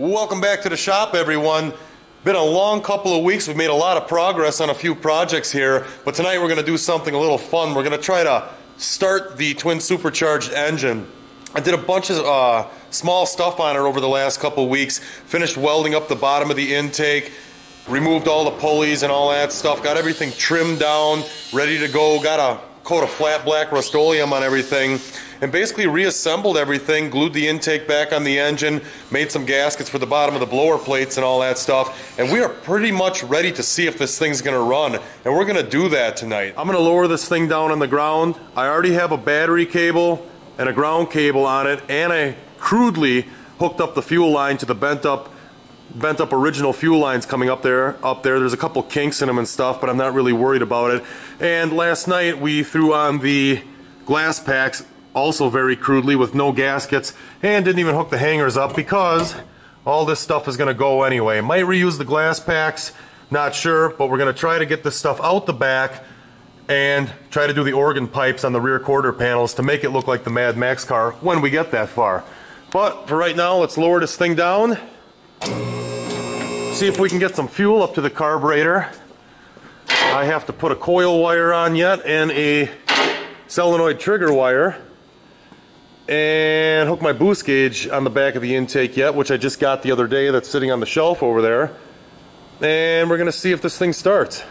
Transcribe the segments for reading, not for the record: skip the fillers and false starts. Welcome back to the shop, everyone. Been a long couple of weeks. We've made a lot of progress on a few projects here, but tonight we're gonna do something a little fun. We're gonna try to start the twin supercharged engine. I did a bunch of small stuff on her over the last couple of weeks. Finished welding up the bottom of the intake, removed all the pulleys and all that stuff, got everything trimmed down, ready to go, got a coat of flat black Rust-Oleum on everything, and basically reassembled everything, glued the intake back on the engine, made some gaskets for the bottom of the blower plates and all that stuff, and we are pretty much ready to see if this thing's gonna run, and we're gonna do that tonight. I'm gonna lower this thing down on the ground. I already have a battery cable and a ground cable on it, and I crudely hooked up the fuel line to the bent up original fuel lines coming up there. There's a couple kinks in them and stuff, but I'm not really worried about it. And last night we threw on the glass packs, also very crudely, with no gaskets, and didn't even hook the hangers up because all this stuff is gonna go anyway. Might reuse the glass packs, not sure, but we're gonna try to get this stuff out the back and try to do the organ pipes on the rear quarter panels to make it look like the Mad Max car when we get that far. But for right now, let's lower this thing down, see if we can get some fuel up to the carburetor. I have to put a coil wire on yet and a solenoid trigger wire, and hook my boost gauge on the back of the intake yet, which I just got the other day, that's sitting on the shelf over there. And we're gonna see if this thing starts.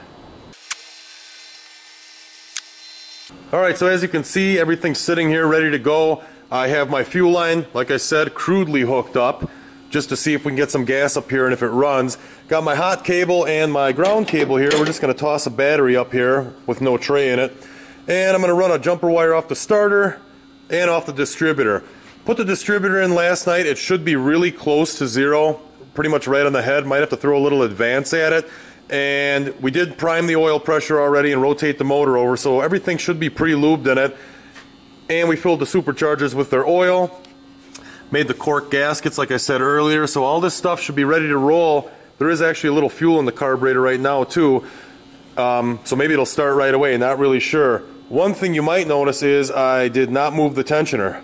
Alright, so as you can see, everything's sitting here ready to go. I have my fuel line, like I said, crudely hooked up just to see if we can get some gas up here and if it runs. Got my hot cable and my ground cable here. We're just gonna toss a battery up here with no tray in it. And I'm gonna run a jumper wire off the starter and off the distributor. Put the distributor in last night. It should be really close to zero, pretty much right on the head. Might have to throw a little advance at it. And we did prime the oil pressure already and rotate the motor over, so everything should be pre-lubed in it. And we filled the superchargers with their oil, made the cork gaskets like I said earlier, so all this stuff should be ready to roll. There is actually a little fuel in the carburetor right now too, so maybe it'll start right away, not really sure. One thing you might notice is I did not move the tensioner.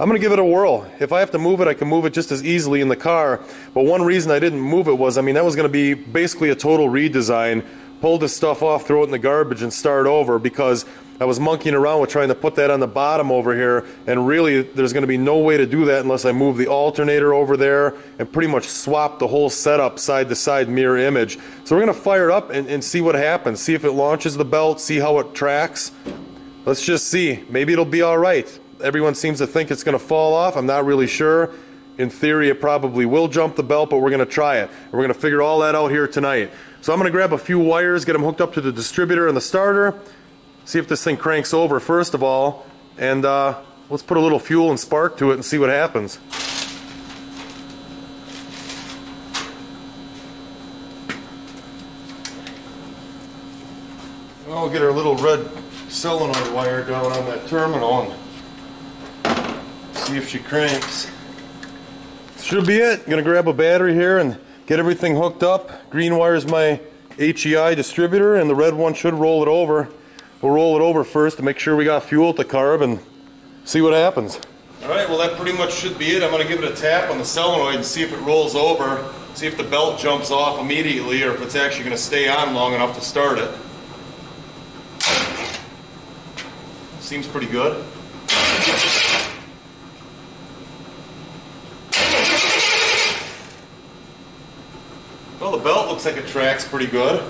I'm gonna give it a whirl. If I have to move it, I can move it just as easily in the car, but one reason I didn't move it was, I mean, that was gonna be basically a total redesign. Pull this stuff off, throw it in the garbage, and start over, because I was monkeying around with trying to put that on the bottom over here, and really there's gonna be no way to do that unless I move the alternator over there and pretty much swap the whole setup side to side, mirror image. So we're gonna fire it up and see what happens, see if it launches the belt, see how it tracks. Let's just see. Maybe it'll be all right. Everyone seems to think it's going to fall off. I'm not really sure. In theory, it probably will jump the belt, but we're going to try it. We're going to figure all that out here tonight. So I'm going to grab a few wires, get them hooked up to the distributor and the starter, see if this thing cranks over first of all, and let's put a little fuel and spark to it and see what happens. I'll get our little red solenoid wire down on that terminal and see if she cranks. Should be it. I'm gonna grab a battery here and get everything hooked up. Green wire is my HEI distributor, and the red one should roll it over. We'll roll it over first to make sure we got fuel at the carb and see what happens. Alright, well that pretty much should be it. I'm gonna give it a tap on the solenoid and see if it rolls over, see if the belt jumps off immediately or if it's actually gonna stay on long enough to start it. Seems pretty good. Well, the belt looks like it tracks pretty good.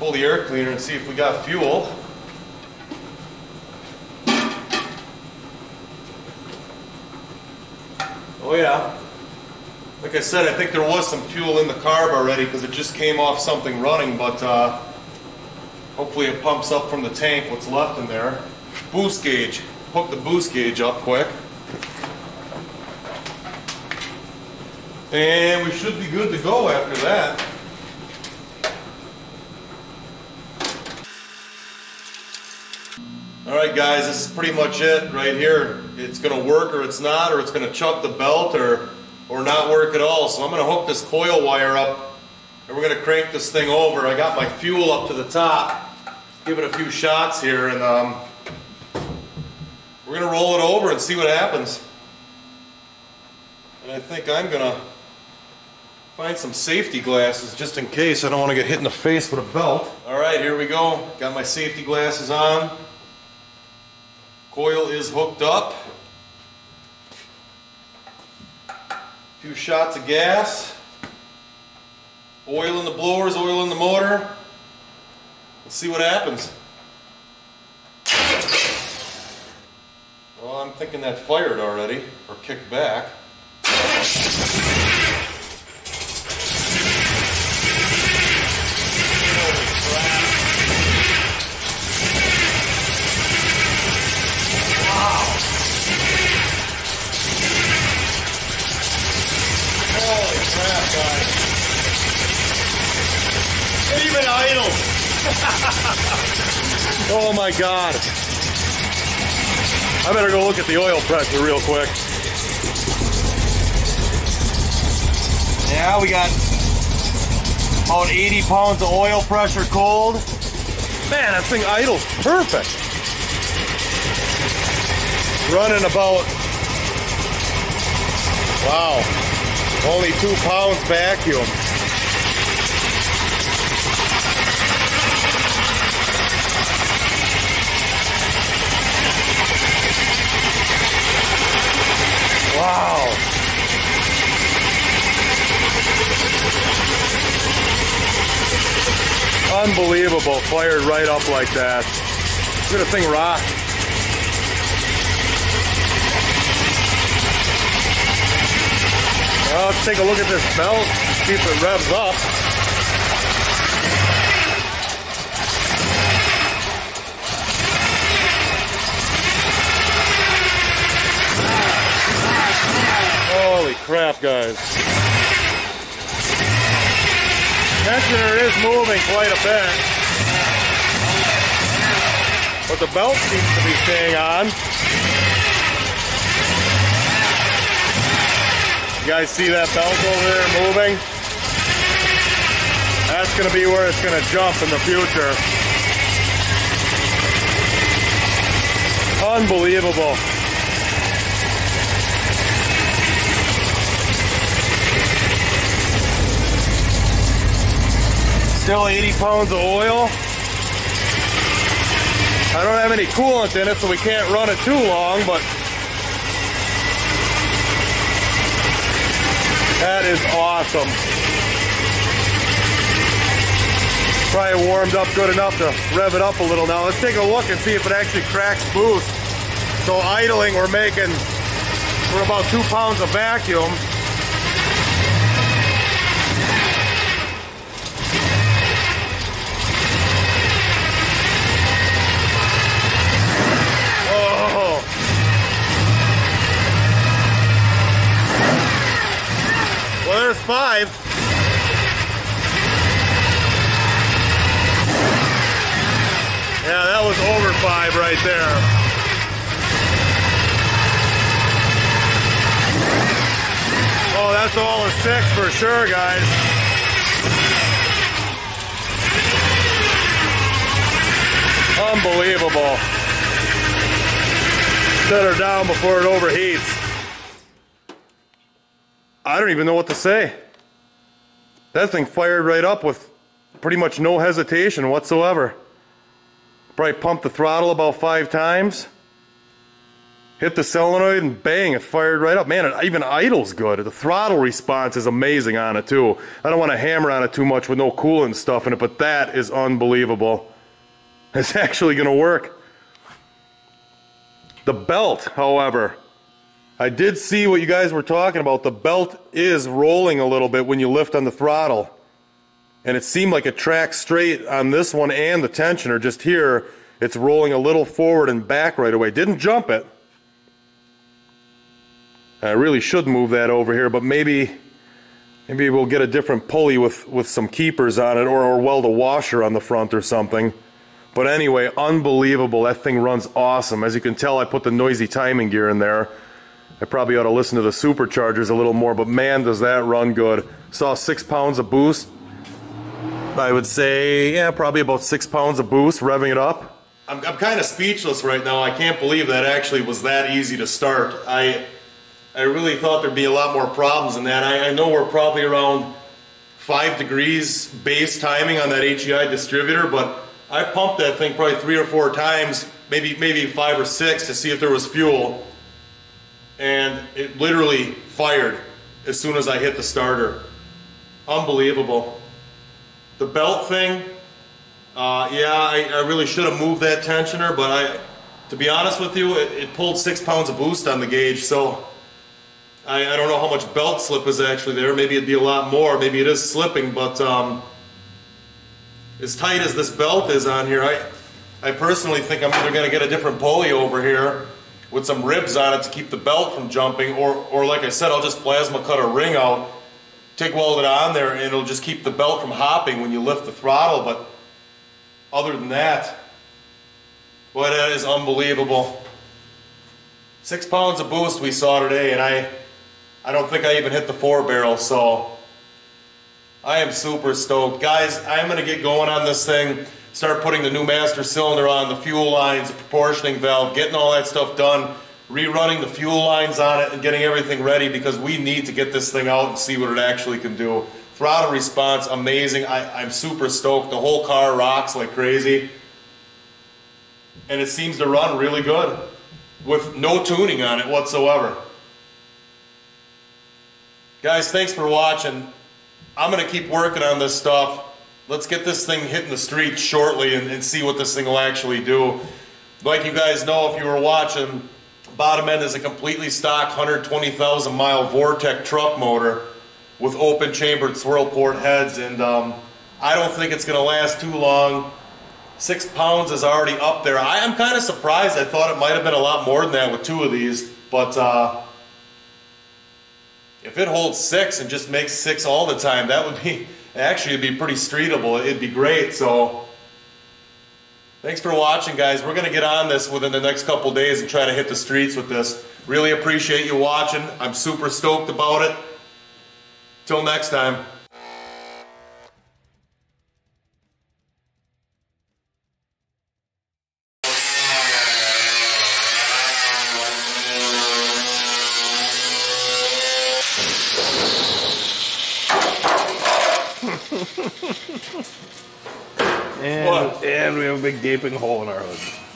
Pull the air cleaner and see if we got fuel. Oh yeah. Like I said, I think there was some fuel in the carb already because it just came off something running, but hopefully it pumps up from the tank what's left in there. Boost gauge. Hook the boost gauge up quick. And we should be good to go after that. Alright guys, this is pretty much it right here. It's going to work or it's not, or it's going to chuck the belt or not work at all. So I'm going to hook this coil wire up and we're gonna crank this thing over. I got my fuel up to the top. Give it a few shots here, and we're gonna roll it over and see what happens. and I think I'm going to find some safety glasses just in case. I don't want to get hit in the face with a belt. Alright, here we go. Got my safety glasses on. Coil is hooked up. A few shots of gas. Oil in the blowers, oil in the motor. Let's see what happens. Well, I'm thinking that fired already, or kicked back. Oh my God. I better go look at the oil pressure real quick. Yeah, we got about 80 pounds of oil pressure cold. Man, that thing idles perfect. Running about, wow, only 2 pounds vacuum. Wow. Unbelievable, fired right up like that. Look at the thing rock. Well, let's take a look at this belt, see if it revs up. Holy crap, guys. Tensioner is moving quite a bit, but the belt seems to be staying on. You guys see that belt over there moving? That's going to be where it's going to jump in the future. Unbelievable. Still 80 pounds of oil. I don't have any coolant in it, so we can't run it too long, but that is awesome. Probably warmed up good enough to rev it up a little now. Let's take a look and see if it actually cracks boost. So idling, we're about 2 pounds of vacuum. Five. Yeah, that was over five right there. Oh, that's all a six for sure, guys. Unbelievable. Set her down before it overheats. I don't even know what to say. That thing fired right up with pretty much no hesitation whatsoever. Probably pumped the throttle about 5 times, hit the solenoid, and bang, it fired right up. Man, it even idles good. The throttle response is amazing on it too. I don't want to hammer on it too much with no coolant stuff in it, but that is unbelievable. It's actually going to work. The belt, however, I did see what you guys were talking about. The belt is rolling a little bit when you lift on the throttle. And it seemed like it tracked straight on this one and the tensioner. Just here, it's rolling a little forward and back right away. Didn't jump it. I really should move that over here, but maybe we'll get a different pulley with some keepers on it, or weld a washer on the front or something. But anyway, unbelievable. That thing runs awesome. As you can tell, I put the noisy timing gear in there. I probably ought to listen to the superchargers a little more, but man, does that run good. Saw 6 pounds of boost. I would say, yeah, probably about 6 pounds of boost, revving it up. I'm kind of speechless right now. I can't believe that actually was that easy to start. I I really thought there'd be a lot more problems than that. I know we're probably around 5 degrees base timing on that HEI distributor, but I pumped that thing probably 3 or 4 times, maybe 5 or 6, to see if there was fuel, and it literally fired as soon as I hit the starter. Unbelievable. The belt thing, yeah, I really should have moved that tensioner, but to be honest with you, it pulled 6 pounds of boost on the gauge, so I don't know how much belt slip is actually there. Maybe it'd be a lot more, maybe it is slipping, but as tight as this belt is on here, I personally think I'm either going to get a different pulley over here with some ribs on it to keep the belt from jumping, or like I said, I'll just plasma cut a ring out, TIG weld it on there, and it'll just keep the belt from hopping when you lift the throttle. But other than that, boy, that is unbelievable. 6 pounds of boost we saw today, and I don't think I even hit the 4-barrel, so I am super stoked. Guys, I'm going to get going on this thing, start putting the new master cylinder on, the fuel lines, the proportioning valve, getting all that stuff done, rerunning the fuel lines on it, and getting everything ready, because we need to get this thing out and see what it actually can do. Throttle response, amazing. I'm super stoked. The whole car rocks like crazy, and it seems to run really good with no tuning on it whatsoever. Guys, thanks for watching. I'm going to keep working on this stuff. Let's get this thing hitting the street shortly and see what this thing will actually do. Like you guys know, if you were watching, bottom end is a completely stock 120,000 mile Vortec truck motor with open chambered swirl port heads, and I don't think it's going to last too long. 6 pounds is already up there. I'm kind of surprised. I thought it might have been a lot more than that with 2 of these, but if it holds 6 and just makes 6 all the time, that would be, actually it'd be pretty streetable. It'd be great. So thanks for watching, guys. We're going to get on this within the next couple days and try to hit the streets with this. Really appreciate you watching. I'm super stoked about it. Till next time. And we have a big gaping hole in our hood.